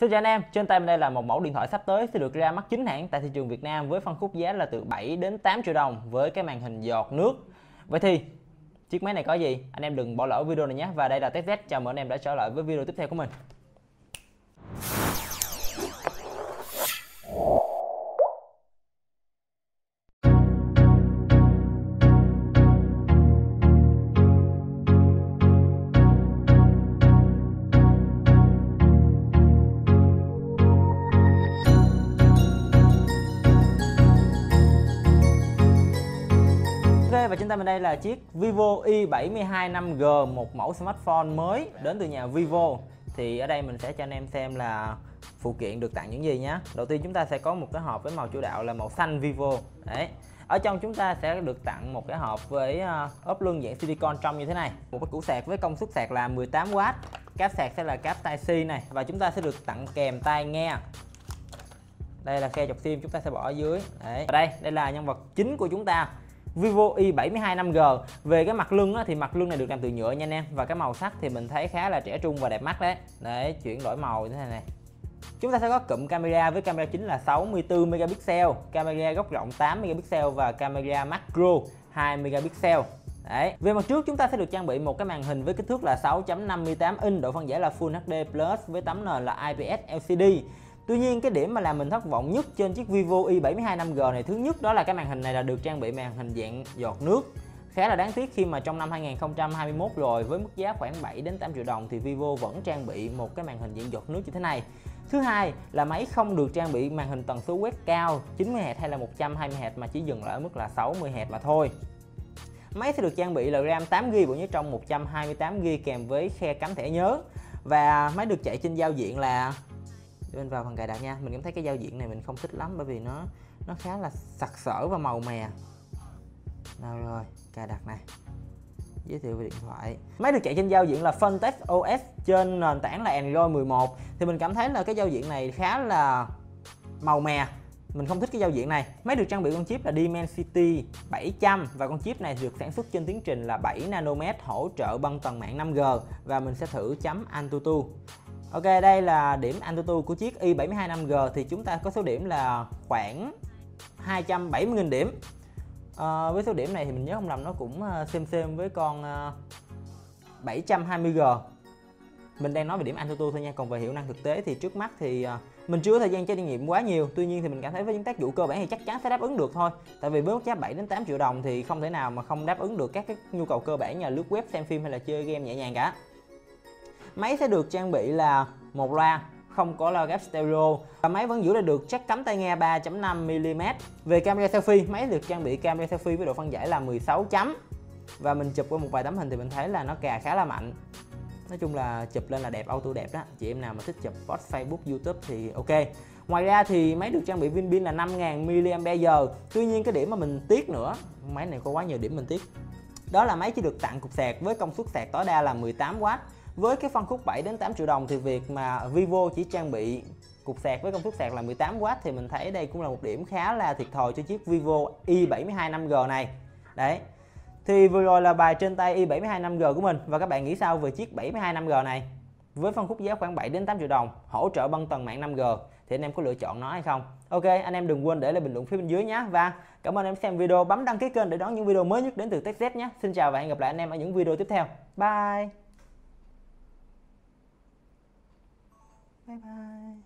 Xin chào anh em, trên tay mình đây là một mẫu điện thoại sắp tới sẽ được ra mắt chính hãng tại thị trường Việt Nam với phân khúc giá là từ 7 đến 8 triệu đồng với cái màn hình giọt nước. Vậy thì chiếc máy này có gì? Anh em đừng bỏ lỡ video này nhé. Và đây là TechZ, chào mừng anh em đã trở lại với video tiếp theo của mình. Và trên tay mình đây là chiếc Vivo Y72 5G, một mẫu smartphone mới đến từ nhà Vivo. Thì ở đây mình sẽ cho anh em xem là phụ kiện được tặng những gì nhé. Đầu tiên chúng ta sẽ có một cái hộp với màu chủ đạo là màu xanh Vivo. Đấy. Ở trong chúng ta sẽ được tặng một cái hộp với ốp lưng dạng silicon trong như thế này, một cái củ sạc với công suất sạc là 18W, cáp sạc sẽ là cáp Type-C này, và chúng ta sẽ được tặng kèm tai nghe. Đây là khe chọc sim chúng ta sẽ bỏ ở dưới. Đấy. Và đây là nhân vật chính của chúng ta, Vivo Y72 5G. Về cái mặt lưng á, thì mặt lưng này được làm từ nhựa nha anh em. Và cái màu sắc thì mình thấy khá là trẻ trung và đẹp mắt đấy. Để chuyển đổi màu như thế này này. Chúng ta sẽ có cụm camera với camera chính là 64 megapixel, camera góc rộng 8 megapixel và camera macro 2 megapixel. Đấy. Về mặt trước chúng ta sẽ được trang bị một cái màn hình với kích thước là 6.58 inch, độ phân giải là Full HD Plus với tấm nền là IPS LCD. Tuy nhiên cái điểm mà làm mình thất vọng nhất trên chiếc Vivo Y72 5G này, thứ nhất đó là cái màn hình này là được trang bị màn hình dạng giọt nước. Khá là đáng tiếc khi mà trong năm 2021 rồi, với mức giá khoảng 7 đến 8 triệu đồng thì Vivo vẫn trang bị một cái màn hình dạng giọt nước như thế này. Thứ hai là máy không được trang bị màn hình tần số quét cao 90Hz hay là 120Hz mà chỉ dừng lại ở mức là 60Hz mà thôi. Máy sẽ được trang bị là RAM 8GB, bộ nhớ trong 128GB kèm với khe cắm thẻ nhớ. Và máy được chạy trên giao diện là, để mình vào phần cài đặt nha. Mình cảm thấy cái giao diện này mình không thích lắm bởi vì nó khá là sặc sỡ và màu mè. Nào rồi, cài đặt này. Giới thiệu về điện thoại. Máy được chạy trên giao diện là FunTech OS trên nền tảng là Android 11. Thì mình cảm thấy là cái giao diện này khá là màu mè. Mình không thích cái giao diện này. Máy được trang bị con chip là Dimensity 700 và con chip này được sản xuất trên tiến trình là 7nm, hỗ trợ băng tần mạng 5G và mình sẽ thử chấm Antutu. Ok, đây là điểm Antutu của chiếc Y72 5G thì chúng ta có số điểm là khoảng 270.000 điểm. Với số điểm này thì mình nhớ không lầm nó cũng xem với con 720G. Mình đang nói về điểm Antutu thôi nha, còn về hiệu năng thực tế thì trước mắt thì mình chưa có thời gian trải nghiệm quá nhiều. Tuy nhiên thì mình cảm thấy với những tác vụ cơ bản thì chắc chắn sẽ đáp ứng được thôi. Tại vì với mức giá 7 đến 8 triệu đồng thì không thể nào mà không đáp ứng được các cái nhu cầu cơ bản như là lướt web, xem phim hay là chơi game nhẹ nhàng cả. Máy sẽ được trang bị là một loa, không có loa ghép stereo, và máy vẫn giữ được jack cắm tai nghe 3.5mm. Về camera selfie, máy được trang bị camera selfie với độ phân giải là 16 chấm. Và mình chụp qua một vài tấm hình thì mình thấy là nó cà khá là mạnh. Nói chung là chụp lên là đẹp, auto đẹp đó. Chị em nào mà thích chụp post Facebook, YouTube thì ok. Ngoài ra thì máy được trang bị pin là 5000mAh. Tuy nhiên cái điểm mà mình tiếc nữa, máy này có quá nhiều điểm mình tiếc, đó là máy chỉ được tặng cục sạc với công suất sạc tối đa là 18W. Với cái phân khúc 7 đến 8 triệu đồng thì việc mà Vivo chỉ trang bị cục sạc với công suất sạc là 18W thì mình thấy đây cũng là một điểm khá là thiệt thòi cho chiếc Vivo Y72 5G này. Đấy. Thì vừa rồi là bài trên tay Y72 5G của mình, và các bạn nghĩ sao về chiếc 72 5G này? Với phân khúc giá khoảng 7 đến 8 triệu đồng, hỗ trợ băng tần mạng 5G thì anh em có lựa chọn nó hay không? Ok, anh em đừng quên để lại bình luận phía bên dưới nhé. Và cảm ơn anh em xem video, bấm đăng ký kênh để đón những video mới nhất đến từ TechZ nhé. Xin chào và hẹn gặp lại anh em ở những video tiếp theo. Bye. Bye bye.